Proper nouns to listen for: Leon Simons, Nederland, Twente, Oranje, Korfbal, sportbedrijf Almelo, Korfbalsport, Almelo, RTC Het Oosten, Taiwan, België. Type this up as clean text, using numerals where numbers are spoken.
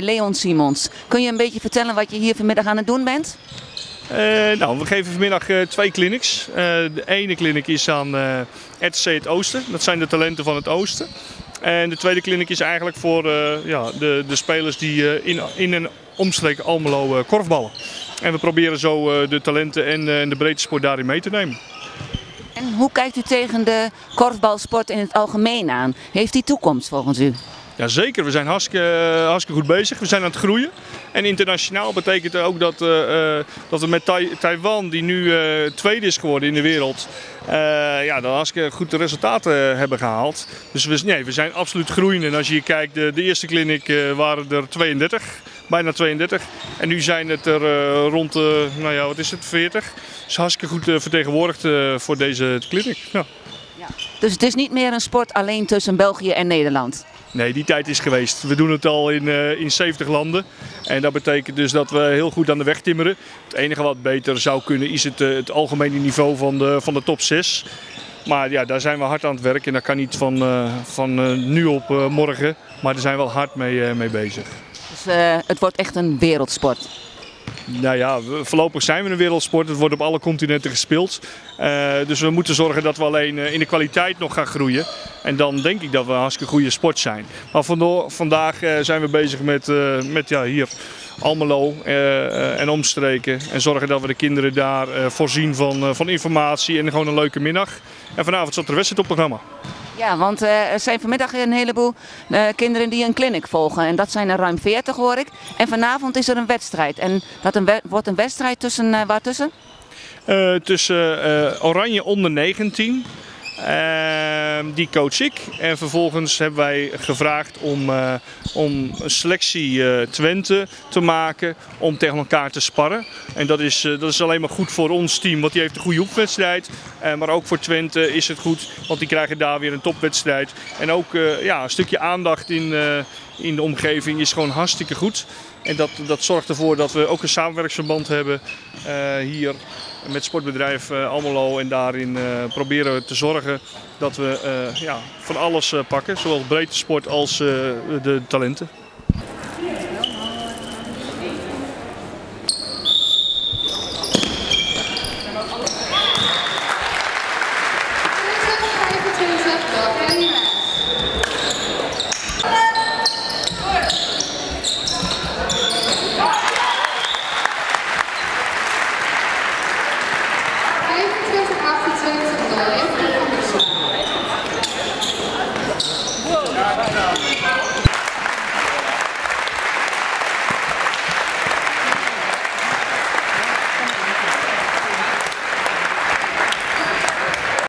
Leon Simons, kun je een beetje vertellen wat je hier vanmiddag aan het doen bent? Nou, we geven vanmiddag twee clinics. De ene clinic is aan RTC Het Oosten, dat zijn de talenten van het Oosten. En de tweede clinic is eigenlijk voor de spelers die in en omstreek Almelo korfballen. En we proberen zo de talenten en de breedte sport daarin mee te nemen. En hoe kijkt u tegen de korfbalsport in het algemeen aan? Heeft die toekomst volgens u? Ja, zeker, we zijn hartstikke goed bezig. We zijn aan het groeien. En internationaal betekent ook dat we met Taiwan, die nu tweede is geworden in de wereld, dan hartstikke goede resultaten hebben gehaald. Dus we zijn absoluut groeiende. En als je hier kijkt, de eerste clinic waren er 32, bijna 32. En nu zijn het er rond, 40. Dus hartstikke goed vertegenwoordigd voor deze clinic. Ja. Ja. Dus het is niet meer een sport alleen tussen België en Nederland? Nee, die tijd is geweest. We doen het al in 70 landen. En dat betekent dus dat we heel goed aan de weg timmeren. Het enige wat beter zou kunnen is het algemene niveau van de top 6. Maar ja, daar zijn we hard aan het werk en dat kan niet van nu op morgen. Maar daar zijn we wel hard mee bezig. Dus het wordt echt een wereldsport? Nou ja, voorlopig zijn we een wereldsport. Het wordt op alle continenten gespeeld. Dus we moeten zorgen dat we alleen in de kwaliteit nog gaan groeien. En dan denk ik dat we een hartstikke goede sport zijn. Maar vandaag zijn we bezig met hier Almelo en omstreken. En zorgen dat we de kinderen daar voorzien van informatie en gewoon een leuke middag. En vanavond zat er wedstrijd op het programma. Ja, want er zijn vanmiddag een heleboel kinderen die een clinic volgen. En dat zijn er ruim 40 hoor ik. En vanavond is er een wedstrijd. En dat wordt een wedstrijd tussen waartussen? Tussen Oranje onder 19. Die coach ik. En vervolgens hebben wij gevraagd om een selectie Twente te maken om tegen elkaar te sparren. En dat is alleen maar goed voor ons team, want die heeft een goede oefenwedstrijd. Maar ook voor Twente is het goed, want die krijgen daar weer een topwedstrijd. En ook een stukje aandacht in de omgeving is gewoon hartstikke goed. En dat zorgt ervoor dat we ook een samenwerksverband hebben hier met sportbedrijf Almelo. En daarin proberen we te zorgen dat we van alles pakken, zowel breedte sport als de talenten.